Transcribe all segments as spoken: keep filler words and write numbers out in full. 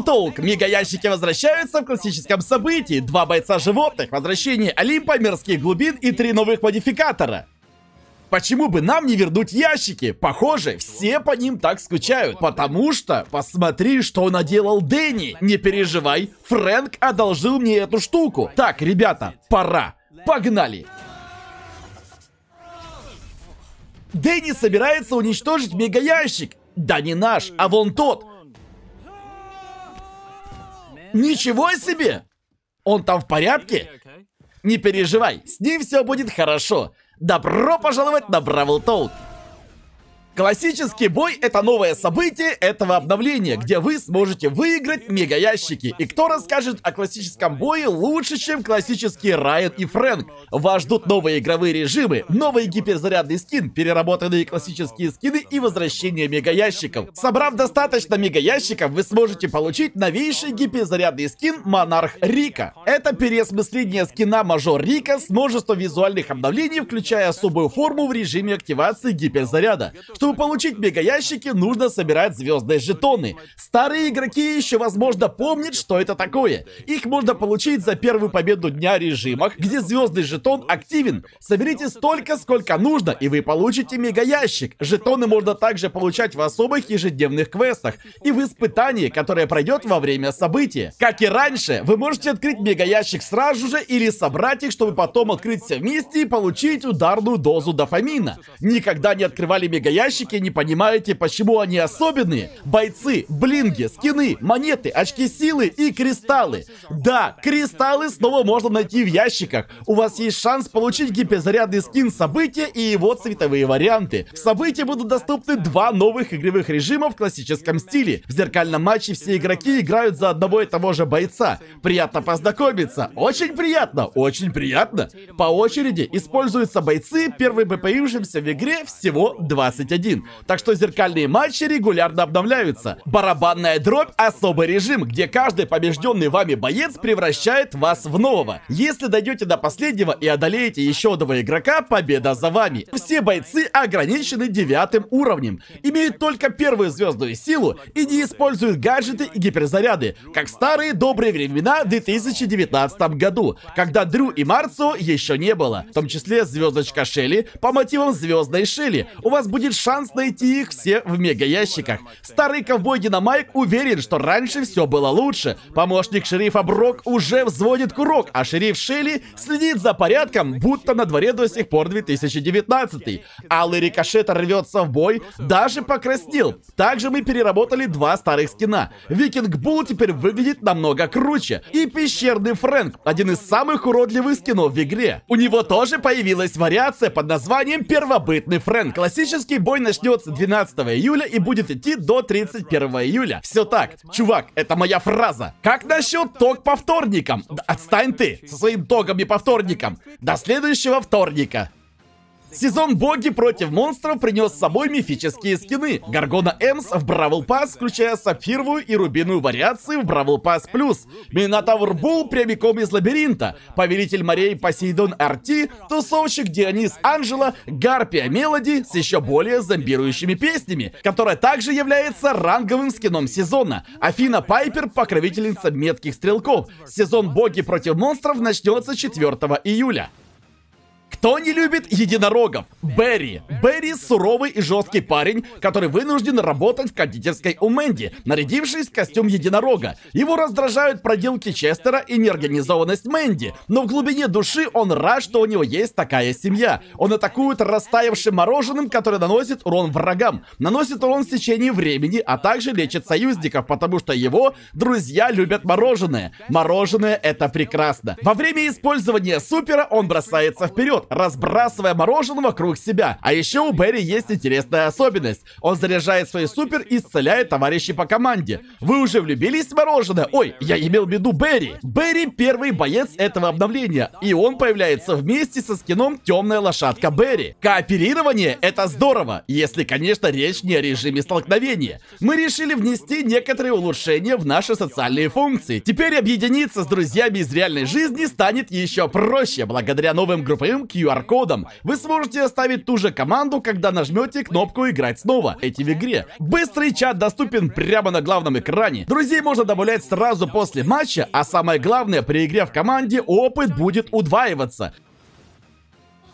Brawl Talk. Мегаящики возвращаются в классическом событии. Два бойца животных, возвращение Олимпа, мирских глубин и три новых модификатора. Почему бы нам не вернуть ящики? Похоже, все по ним так скучают. Потому что, посмотри, что наделал Дэнни. Не переживай, Фрэнк одолжил мне эту штуку. Так, ребята, пора. Погнали. Дэнни собирается уничтожить мегаящик. Да не наш, а вон тот. Ничего себе! Он там в порядке? Не переживай, с ним все будет хорошо. Добро пожаловать на Brawl Talk! Классический бой — это новое событие этого обновления, где вы сможете выиграть мегаящики. И кто расскажет о классическом бое лучше, чем классический Райан и Фрэнк? Вас ждут новые игровые режимы, новый гиперзарядный скин, переработанные классические скины и возвращение мегаящиков. Собрав достаточно мегаящиков, вы сможете получить новейший гиперзарядный скин Монарх Рика. Это переосмысление скина Мажор Рика с множеством визуальных обновлений, включая особую форму в режиме активации гиперзаряда. Чтобы получить мегаящики, нужно собирать звездные жетоны. Старые игроки еще, возможно, помнят, что это такое. Их можно получить за первую победу дня в режимах, где звездный жетон активен. Соберите столько, сколько нужно, и вы получите мегаящик. Жетоны можно также получать в особых ежедневных квестах и в испытании, которое пройдет во время события. Как и раньше, вы можете открыть мегаящик сразу же или собрать их, чтобы потом открыть все вместе и получить ударную дозу дофамина. Никогда не открывали мегаящик? Не понимаете, почему они особенные? Бойцы, блинги, скины, монеты, очки силы и кристаллы. Да, кристаллы снова можно найти в ящиках. У вас есть шанс получить гиперзарядный скин события и его цветовые варианты. В событии будут доступны два новых игровых режима в классическом стиле. В зеркальном матче все игроки играют за одного и того же бойца. Приятно познакомиться. Очень приятно, очень приятно. По очереди используются бойцы, первыми появившимся в игре всего двадцать один. Так что зеркальные матчи регулярно обновляются. Барабанная дробь — особый режим, где каждый побежденный вами боец превращает вас в нового. Если дойдете до последнего и одолеете еще одного игрока, победа за вами. Все бойцы ограничены девятым уровнем, имеют только первую звездную силу и не используют гаджеты и гиперзаряды, как в старые добрые времена в две тысячи девятнадцатом году, когда Дрю и Марцио еще не было. В том числе звездочка Шелли по мотивам звездной Шелли. У вас будет шанс Шанс найти их все в мегаящиках. Старый ковбой Динамайк уверен, что раньше все было лучше. Помощник шерифа Брок уже взводит курок, а шериф Шелли следит за порядком, будто на дворе до сих пор две тысячи девятнадцатый. Алый Рикошет рвется в бой, даже покраснел. Также мы переработали два старых скина. Викинг Булл теперь выглядит намного круче. И пещерный Фрэнк, один из самых уродливых скинов в игре. У него тоже появилась вариация под названием Первобытный Фрэнк. Классический бой начнется двенадцатого июля и будет идти до тридцать первого июля. Все так. Чувак, это моя фраза. Как насчет ток по вторникам? Да отстань ты со своим током и по вторникам. До следующего вторника. Сезон «Боги против монстров» принес с собой мифические скины. Гаргона Эмс в Brawl Pass, включая сапфировую и рубиновую вариации в Brawl Pass Plus. Минотавр Бул прямиком из лабиринта. Повелитель морей Посейдон Арти, тусовщик Дионис Анджела, Гарпия Мелоди с еще более зомбирующими песнями, которая также является ранговым скином сезона. Афина Пайпер, покровительница метких стрелков. Сезон «Боги против монстров» начнется четвёртого июля. Кто не любит единорогов? Берри. Берри — суровый и жесткий парень, который вынужден работать в кондитерской у Мэнди, нарядившись в костюм единорога. Его раздражают проделки Честера и неорганизованность Мэнди, но в глубине души он рад, что у него есть такая семья. Он атакует растаявшим мороженым, который наносит урон врагам, наносит урон в течение времени, а также лечит союзников, потому что его друзья любят мороженое. Мороженое — это прекрасно. Во время использования супера он бросается вперед, разбрасывая мороженое вокруг себя. А еще у Берри есть интересная особенность. Он заряжает свой супер и исцеляет товарищей по команде. Вы уже влюбились в мороженое? Ой, я имел в виду Берри. Берри — первый боец этого обновления, и он появляется вместе со скином «Темная лошадка Берри». Кооперирование — это здорово, если, конечно, речь не о режиме столкновения. Мы решили внести некоторые улучшения в наши социальные функции. Теперь объединиться с друзьями из реальной жизни станет еще проще, благодаря новым групповым кью ку ар-кодом, вы сможете оставить ту же команду, когда нажмете кнопку «Играть снова». Эти в игре. Быстрый чат доступен прямо на главном экране. Друзей можно добавлять сразу после матча, а самое главное, при игре в команде опыт будет удваиваться.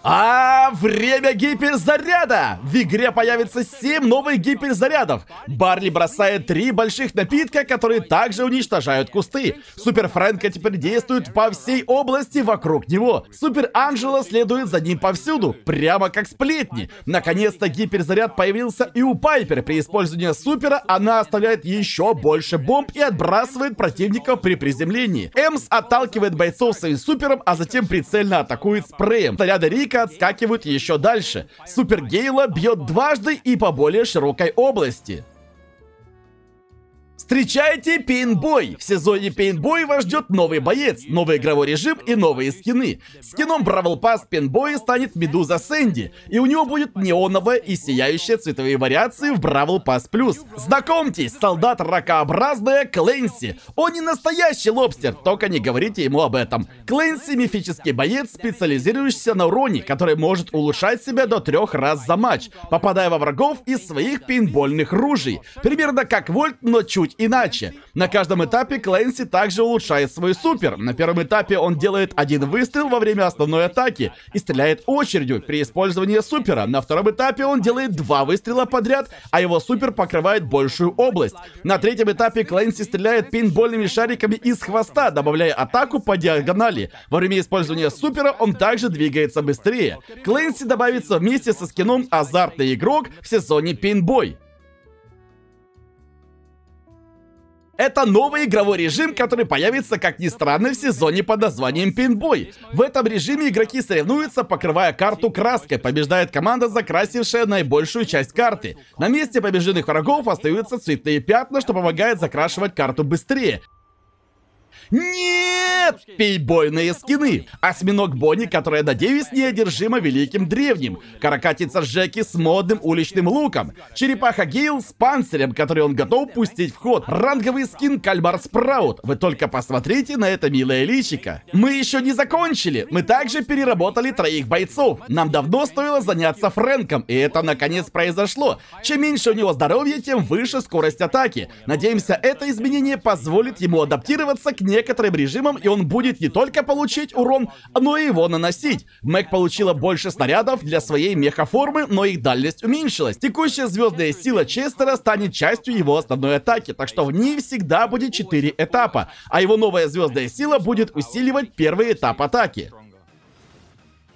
А время гиперзаряда! В игре появится семь новых гиперзарядов. Барли бросает три больших напитка, которые также уничтожают кусты. Супер Фрэнка теперь действует по всей области вокруг него. Супер Анжела следует за ним повсюду, прямо как сплетни. Наконец-то гиперзаряд появился и у Пайпер. При использовании супера она оставляет еще больше бомб и отбрасывает противников при приземлении. Эмс отталкивает бойцов своим супером, а затем прицельно атакует спреем. Снаряды Рик отскакивают еще дальше. Супер Гейла бьет дважды и по более широкой области. Встречайте пейнтбой! В сезоне пейнтбой вас ждет новый боец, новый игровой режим и новые скины. Скином Brawl Pass пейнтбоя станет Медуза Сэнди, и у него будет неоновая и сияющая цветовые вариации в Brawl Pass Plus. Знакомьтесь, солдат ракообразная Клэнси. Он не настоящий лобстер, только не говорите ему об этом. Клэнси — мифический боец, специализирующийся на уроне, который может улучшать себя до трех раз за матч, попадая во врагов из своих пейнтбольных ружей. Примерно как Вольт, но чуть иначе. На каждом этапе Клэнси также улучшает свой супер. На первом этапе он делает один выстрел во время основной атаки и стреляет очередью при использовании супера. На втором этапе он делает два выстрела подряд, а его супер покрывает большую область. На третьем этапе Клэнси стреляет пейнтбольными шариками из хвоста, добавляя атаку по диагонали. Во время использования супера он также двигается быстрее. Клэнси добавится вместе со скином «Азартный игрок» в сезоне пейнтбой. Это новый игровой режим, который появится, как ни странно, в сезоне под названием пейнтбой. В этом режиме игроки соревнуются, покрывая карту краской. Побеждает команда, закрасившая наибольшую часть карты. На месте побежденных врагов остаются цветные пятна, что помогает закрашивать карту быстрее. Нет! Пейнтбольные скины. Осьминог Бонни, которая, надеюсь, неодержима великим древним. Каракатица Джеки с модным уличным луком. Черепаха Гейл с панцирем, который он готов пустить в ход. Ранговый скин Кальмар Спраут. Вы только посмотрите на это милое личико. Мы еще не закончили. Мы также переработали троих бойцов. Нам давно стоило заняться Фрэнком, и это наконец произошло. Чем меньше у него здоровья, тем выше скорость атаки. Надеемся, это изменение позволит ему адаптироваться к ней. Некоторым режимом, и он будет не только получить урон, но и его наносить. Мэг получила больше снарядов для своей меха-формы, но их дальность уменьшилась. Текущая звездная сила Честера станет частью его основной атаки, так что в ней всегда будет четыре этапа, а его новая звездная сила будет усиливать первый этап атаки.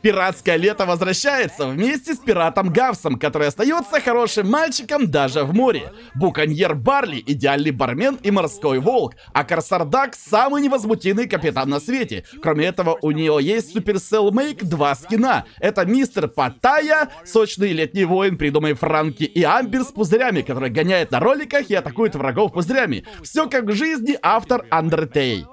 Пиратское лето возвращается вместе с пиратом Гавсом, который остается хорошим мальчиком даже в море. Буконьер Барли — идеальный бармен и морской волк, а Корсар Дак — самый невозмутимый капитан на свете. Кроме этого, у нее есть Supercell Make два скина. Это мистер Паттайя, сочный летний воин, придумай Франки, и Амбер с пузырями, который гоняет на роликах и атакует врагов пузырями. Все как в жизни, автор Undertale.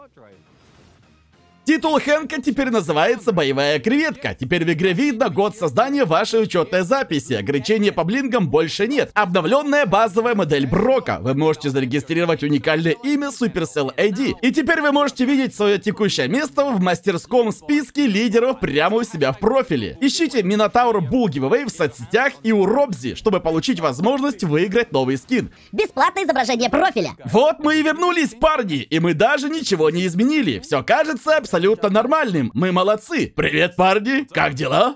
Титул Хэнка теперь называется «Боевая креветка». Теперь в игре видно год создания вашей учетной записи. Ограничения по блингам больше нет. Обновленная базовая модель Брока. Вы можете зарегистрировать уникальное имя Supercell ай ди. И теперь вы можете видеть свое текущее место в мастерском списке лидеров прямо у себя в профиле. Ищите Минотавр Bull Giveaway в соцсетях и у Robzi, чтобы получить возможность выиграть новый скин. Бесплатное изображение профиля. Вот мы и вернулись, парни. И мы даже ничего не изменили. Все кажется абсолютно абсолютно нормальным. Мы молодцы. Привет, парни. Как дела?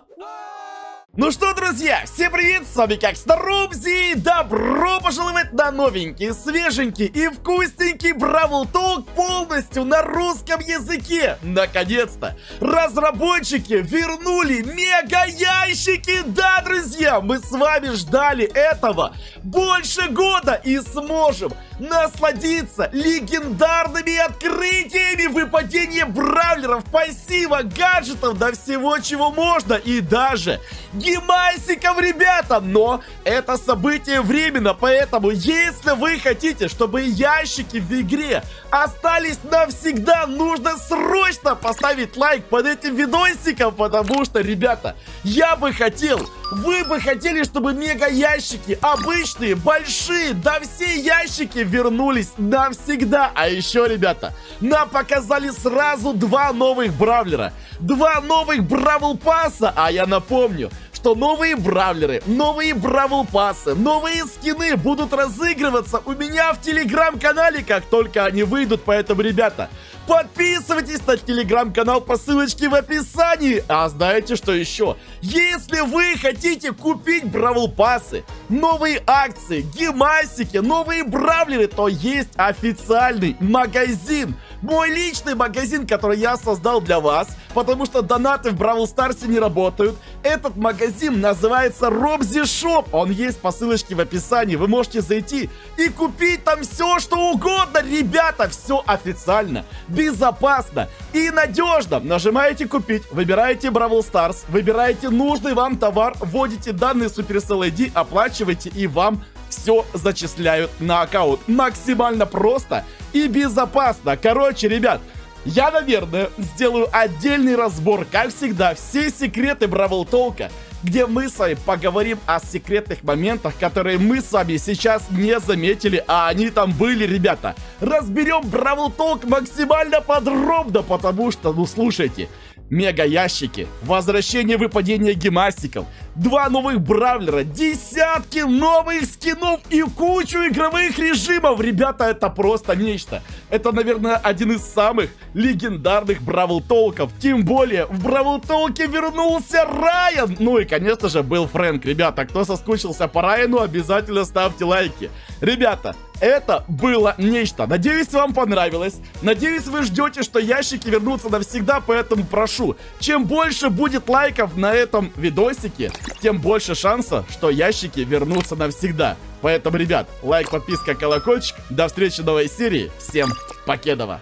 Ну что, друзья, всем привет, с вами Кэкстер Робзи, добро пожаловать на новенький, свеженький и вкусненький Brawl Talk полностью на русском языке. Наконец-то разработчики вернули мега ящики, да, друзья, мы с вами ждали этого больше года и сможем насладиться легендарными открытиями, выпадения бравлеров, пассива, гаджетов, да всего чего можно и даже гемасиков, ребята, но это событие временно, поэтому если вы хотите, чтобы ящики в игре остались навсегда, нужно срочно поставить лайк под этим видосиком, потому что, ребята, я бы хотел, вы бы хотели, чтобы мега ящики, обычные, большие, да все ящики вернулись навсегда. А еще, ребята, нам показали сразу два новых бравлера, два новых Бравл Пасса. А я напомню, что новые бравлеры, новые Бравл Пассы, новые скины будут разыгрываться у меня в телеграм-канале, как только они выйдут. Поэтому, ребята, подписывайтесь на телеграм-канал по ссылочке в описании. А знаете, что еще? Если вы хотите купить Бравл Пассы, новые акции, гемасики, новые бравлеры, то есть официальный магазин. Мой личный магазин, который я создал для вас, потому что донаты в Бравл Старсе не работают. Этот магазин называется Robzi Shop. Он есть по ссылочке в описании. Вы можете зайти и купить там все, что угодно. Ребята, все официально, безопасно и надежно. Нажимаете «Купить», выбираете Бравл Старс, выбираете нужный вам товар, вводите данные Supercell ай ди, оплачиваете, и вам все зачисляют на аккаунт. Максимально просто и безопасно. Короче, ребят, я, наверное, сделаю отдельный разбор, как всегда, все секреты Brawl Talk, где мы с вами поговорим о секретных моментах, которые мы с вами сейчас не заметили, а они там были, ребята. Разберем Brawl Talk максимально подробно, потому что, ну слушайте, мега ящики, возвращение выпадения гемастиков, два новых бравлера, десятки новых скинов и кучу игровых режимов. Ребята, это просто нечто. Это, наверное, один из самых легендарных Бравл Толков. Тем более, в Бравл Толке вернулся Райан. Ну и, конечно же, был Фрэнк. Ребята, кто соскучился по Райану, обязательно ставьте лайки. Ребята, это было нечто. Надеюсь, вам понравилось. Надеюсь, вы ждете, что ящики вернутся навсегда. Поэтому прошу, чем больше будет лайков на этом видосике, тем больше шансов, что ящики вернутся навсегда. Поэтому, ребят, лайк, подписка, колокольчик. До встречи в новой серии. Всем покедова.